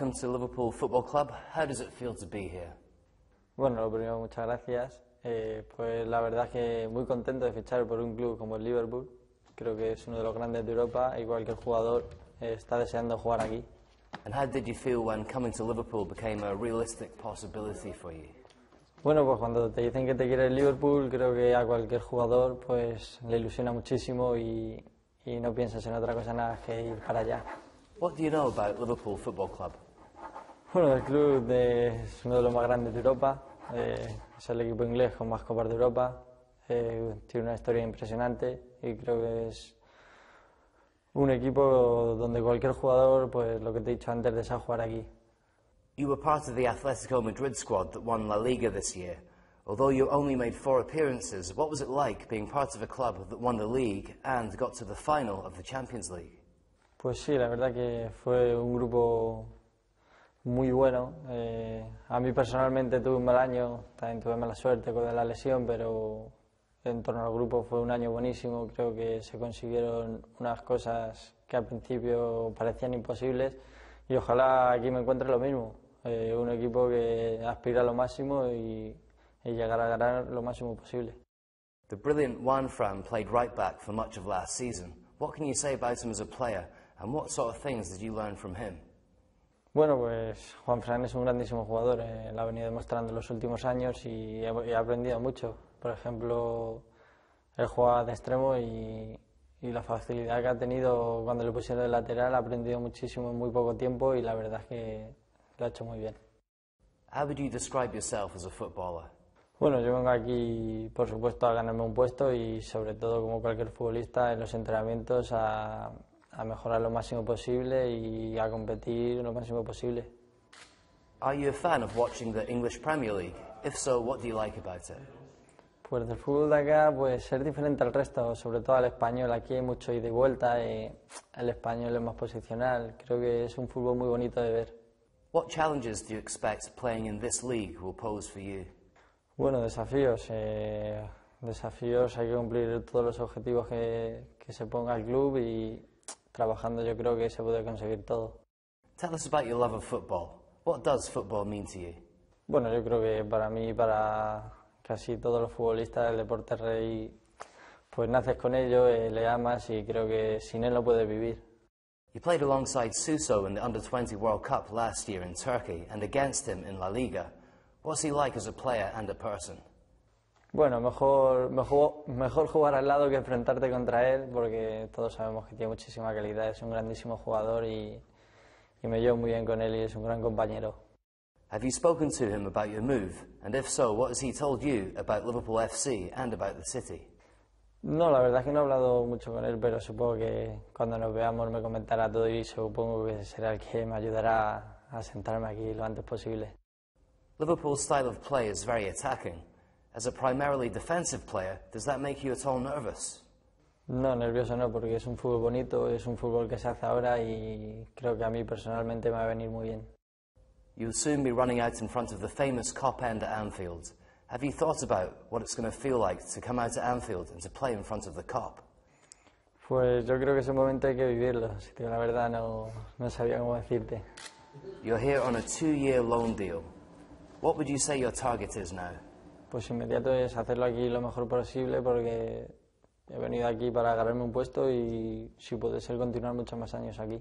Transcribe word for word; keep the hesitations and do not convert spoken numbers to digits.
Welcome to Liverpool Football Club. How does it feel to be here? Bueno, lo primero, muchas gracias. Eh, pues la verdad que muy contento de fichar por un club como el Liverpool. Creo que es uno de los grandes de Europa y cualquier jugador eh, está deseando jugar aquí. And how did you feel when coming to Liverpool became a realistic possibility for you? Bueno, pues cuando te dicen que te quiere el Liverpool, creo que a cualquier jugador pues le ilusiona muchísimo y, y no piensas en otra cosa nada que ir para allá. What do you know about Liverpool Football Club? Bueno, el club de, es uno de los más grandes de Europa. Eh, es el equipo inglés con más copas de Europa. Eh, tiene una historia impresionante y creo que es un equipo donde cualquier jugador, pues lo que te he dicho antes, desea jugar aquí. You were part of the Atletico Madrid squad that won La Liga this year. Although you only made four appearances, what was it like being part of a club that won the league and got to the final of the Champions League? Pues sí, la verdad que fue un grupo muy bueno. Eh, a mí personalmente tuve un mal año, también tuve mala suerte con la lesión, pero en torno al grupo fue un año buenísimo. Creo que se consiguieron unas cosas que al principio parecían imposibles y ojalá aquí me encuentre lo mismo. Eh, un equipo que aspira a lo máximo y, y llegar a ganar lo máximo posible. The brilliant Juan Fran played right back for much of last season. What can you say about him as a player and what sort of things did you learn from him? Bueno, pues Juan Fran es un grandísimo jugador, eh, lo ha venido demostrando en los últimos años y he, he aprendido mucho. Por ejemplo, él juega de extremo y, y la facilidad que ha tenido cuando le pusieron de lateral, ha aprendido muchísimo en muy poco tiempo y la verdad es que lo ha hecho muy bien. How would you describe yourself as a footballer? Bueno, yo vengo aquí, por supuesto, a ganarme un puesto y sobre todo, como cualquier futbolista, en los entrenamientos a a mejorar lo máximo posible y a competir lo máximo posible. Are you a fan of watching the English Premier League? If so, what do you like about it? Pues del fútbol de acá, pues es diferente al resto, sobre todo al español. Aquí hay mucho ida y vuelta y el español es más posicional. Creo que es un fútbol muy bonito de ver. What challenges do you expect playing in this league will pose for you? Bueno, desafíos. Eh, desafíos, hay que cumplir todos los objetivos que, que se ponga el club y trabajando, yo creo que se puede conseguir todo. Tell us about your love of football. What does football mean to you? Bueno, yo creo que para mí, para casi todos los futbolistas, el deporte rey, pues naces con ello, eh, le amas y creo que sin él no puedes vivir. You played alongside Suso in the Under twenty World Cup last year in Turkey and against him in La Liga. What's he like as a player and a person? Bueno, mejor, mejor, mejor jugar al lado que enfrentarte contra él, porque todos sabemos que tiene muchísima calidad, es un grandísimo jugador y, y me llevo muy bien con él y es un gran compañero. Have you spoken to him about your move? And if so, what has he told you about Liverpool F C and about the city? No, la verdad es que no he hablado mucho con él, pero supongo que cuando nos veamos me comentará todo y supongo que será el que me ayudará a sentarme aquí lo antes posible. Liverpool's style of play is very attacking. As a primarily defensive player, does that make you at all nervous? No, nervioso no, porque es un fútbol bonito, es un fútbol que se hace ahora y creo que a mí personalmente me va a venir muy bien. You'll soon be running out in front of the famous Kop End at Anfield. Have you thought about what it's going to feel like to come out at Anfield and to play in front of the Kop? Pues yo creo que ese momento hay que vivirlo, si te digo la verdad no, no sabía cómo decirte. You're here on a two-year loan deal. What would you say your target is now? Pues inmediato es hacerlo aquí lo mejor posible porque he venido aquí para ganarme un puesto y si puede ser continuar muchos más años aquí.